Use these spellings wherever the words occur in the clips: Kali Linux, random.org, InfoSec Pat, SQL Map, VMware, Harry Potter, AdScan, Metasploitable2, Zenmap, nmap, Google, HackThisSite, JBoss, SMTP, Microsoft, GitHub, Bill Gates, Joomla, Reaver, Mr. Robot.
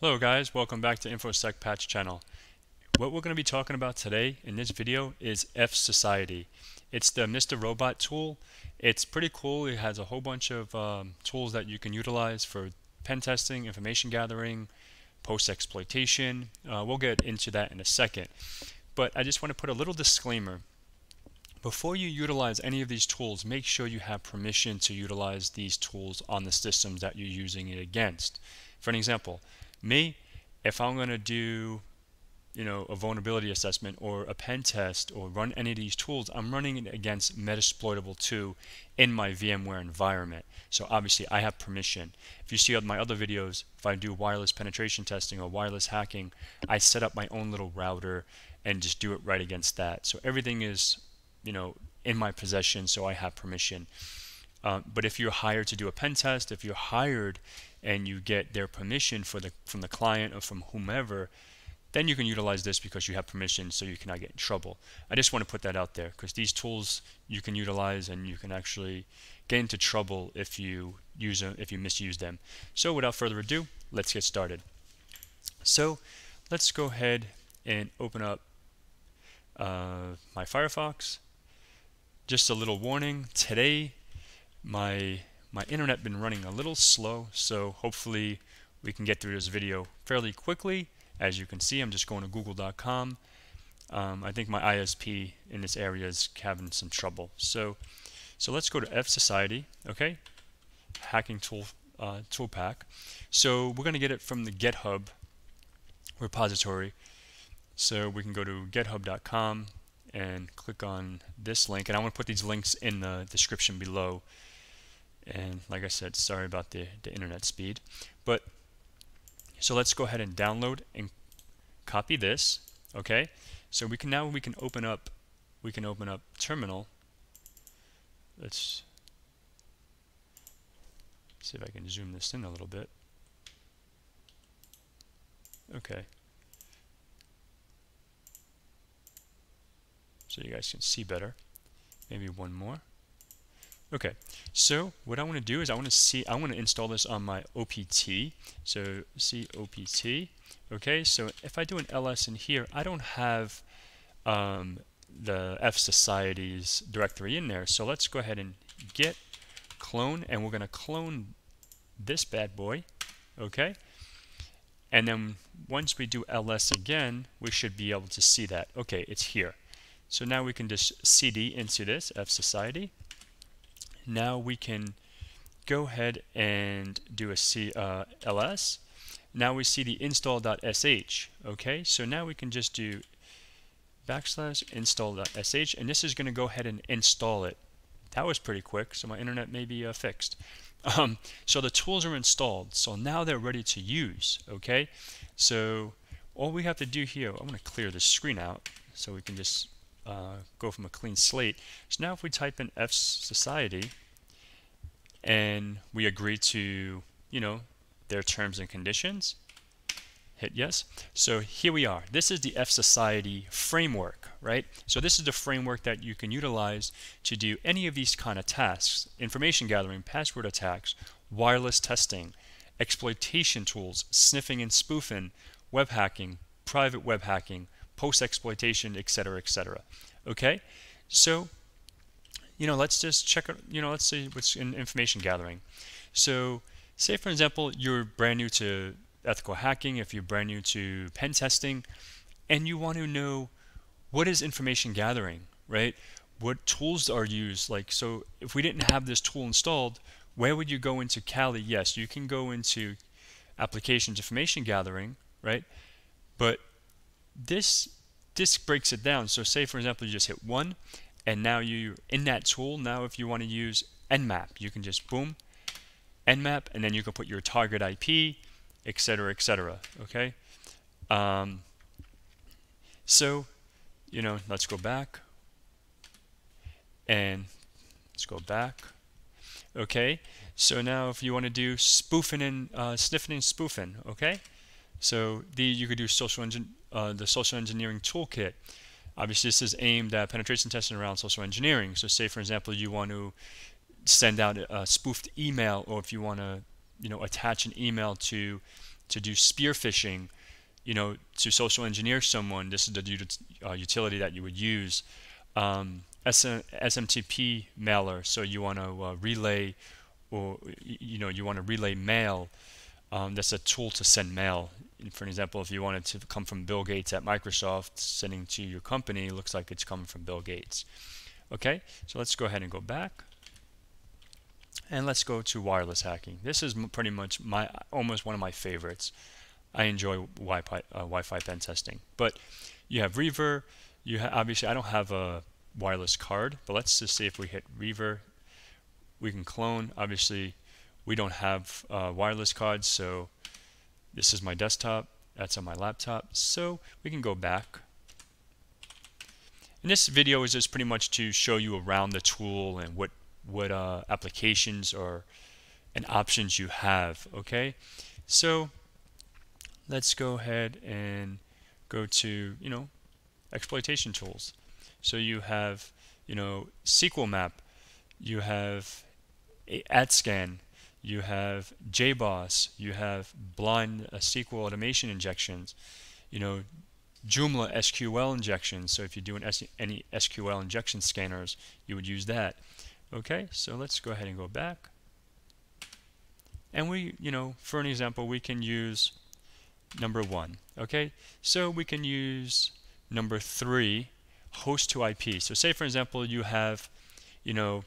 Hello guys, welcome back to InfoSec Patch channel. What we're going to be talking about today in this video is HackThisSite. It's the Mr. Robot tool. It's pretty cool. It has a whole bunch of tools that you can utilize for pen testing, information gathering, post-exploitation. We'll get into that in a second. But I just want to put a little disclaimer. Before you utilize any of these tools, make sure you have permission to utilize these tools on the systems that you're using it against. For an example, me, if I'm going to do, a vulnerability assessment or a pen test or run any of these tools, I'm running it against Metasploitable2 in my VMware environment. So obviously I have permission. If you see on my other videos, if I do wireless penetration testing or wireless hacking, I set up my own little router and just do it right against that. So everything is, in my possession, so I have permission. But if you're hired to do a pen test, if you're hired and you get their permission from the client or from whomever, then you can utilize this because you have permission, so you cannot get in trouble. I just want to put that out there because these tools you can utilize and you can actually get into trouble if you use them, if you misuse them. So without further ado, let's get started. So let's go ahead and open up my Firefox. Just a little warning today. My internet been running a little slow, so hopefully we can get through this video fairly quickly. As you can see, I'm just going to google.com. I think my ISP in this area is having some trouble. So let's go to HackThisSite, okay? Hacking tool tool pack. So we're going to get it from the GitHub repository. So we can go to github.com and click on this link, and I want to put these links in the description below. And like I said, sorry about the internet speed. But so let's go ahead and download and copy this. Okay, so we can now we can open up terminal. Let's see if I can zoom this in a little bit. Okay, so you guys can see better. Maybe one more. Okay, so what I want to do is I want to install this on my OPT. So COPT. Okay, so if I do an ls in here, I don't have the HackThisSite's directory in there. So let's go ahead and git clone, and we're going to clone this bad boy. Okay, and then once we do ls again, we should be able to see that. Okay, it's here. So now we can just cd into this HackThisSite. Now we can go ahead and do a ls. Now we see the install.sh. Okay, so now we can just do \ install.sh, and this is going to go ahead and install it. That was pretty quick, so my internet may be fixed. So the tools are installed, so now they're ready to use. Okay, so all we have to do here, I'm going to clear this screen out so we can just go from a clean slate. So now if we type in HackThisSite and we agree to, their terms and conditions, hit yes. So here we are. This is the HackThisSite framework, right? So this is the framework that you can utilize to do any of these kind of tasks: information gathering, password attacks, wireless testing, exploitation tools, sniffing and spoofing, web hacking, private web hacking, post-exploitation, etc., etc. Okay, so let's just check. Let's see what's in information gathering. So, say for example, you're brand new to ethical hacking, if you're brand new to pen testing, and you want to know what is information gathering, right? What tools are used? Like, so if we didn't have this tool installed, where would you go into Kali? Yes, you can go into applications information gathering, right? But this breaks it down. So say for example you just hit 1, and now you're in that tool. Now if you want to use nmap, you can just boom nmap, and then you can put your target IP, etc., etc. Okay, so let's go back and let's go back. Okay, so now if you want to do spoofing and sniffing and spoofing, okay, so you could do the social engineering toolkit. Obviously this is aimed at penetration testing around social engineering. So say for example you want to send out a spoofed email, or if you want to attach an email to to do spear phishing, you know, to social engineer someone, this is the utility that you would use. SMTP mailer, so you want to relay, or you know, you want to relay mail. That's a tool to send mail. And for an example, if you wanted to come from Bill Gates at Microsoft, sending to your company, it looks like it's coming from Bill Gates. Okay, so let's go ahead and go back, and let's go to wireless hacking. This is pretty much my almost one of my favorites. I enjoy Wi-Fi pen testing, but you have Reaver. You obviously I don't have a wireless card, but let's just see if we hit Reaver. We can clone. Obviously, we don't have wireless cards, so this is my desktop. That's on my laptop. So we can go back. And this video is just pretty much to show you around the tool and what applications or and options you have. Okay, so let's go ahead and go to, you know, exploitation tools. So you have, you know, SQL Map, you have AdScan, you have JBoss, you have blind SQL automation injections, you know, Joomla SQL injections. So if you do any SQL injection scanners, you would use that. Okay, so let's go ahead and go back. And we, you know, for an example, we can use number 1. Okay, so we can use number 3, host to IP. So say for example you have, you know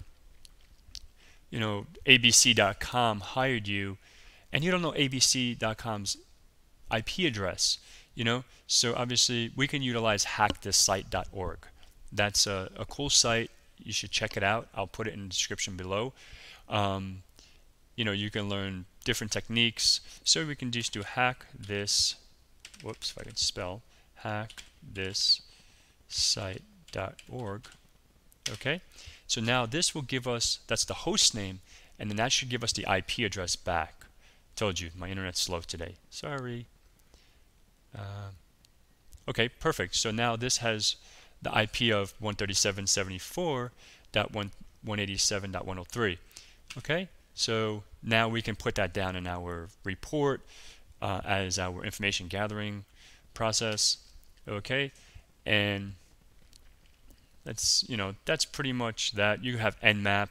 abc.com hired you, and you don't know abc.com's IP address, you know, so obviously we can utilize hackthisite.org. That's a cool site, you should check it out. I'll put it in the description below. You know, you can learn different techniques, so we can just do hack this, whoops, if I could spell, hackthisite.org. Okay, so now this will give us, that's the host name, and then that should give us the IP address back. Told you my internet's slow today, sorry. Okay, perfect. So now this has the IP of 137.74.187.103. okay, so now we can put that down in our report as our information gathering process. Okay, and that's, you know, that's pretty much that. You have nmap,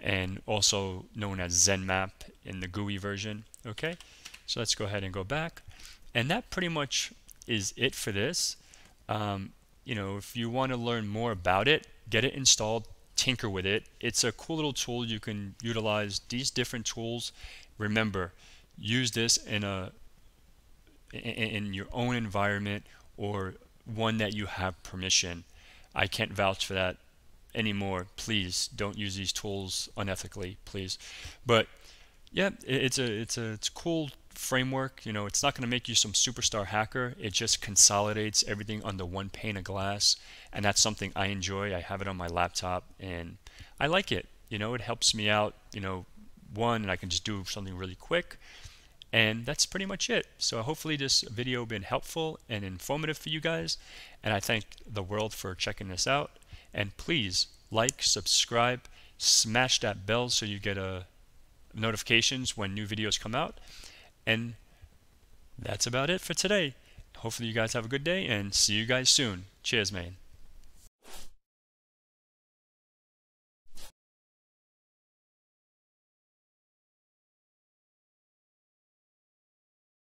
and also known as Zenmap in the GUI version. Okay, so let's go ahead and go back, and that pretty much is it for this. You know, if you want to learn more about it, get it installed, tinker with it. It's a cool little tool. You can utilize these different tools. Remember, use this in your own environment, or one that you have permission. I can't vouch for that anymore. Please don't use these tools unethically, please. But yeah, it's a cool framework. You know, it's not going to make you some superstar hacker. It just consolidates everything under one pane of glass, and that's something I enjoy. I have it on my laptop, and I like it. You know, it helps me out. You know, and I can just do something really quick. And that's pretty much it. So hopefully this video been helpful and informative for you guys, and I thank the world for checking this out. And please like, subscribe, smash that bell so you get notifications when new videos come out. And that's about it for today. Hopefully you guys have a good day, and see you guys soon. Cheers, man.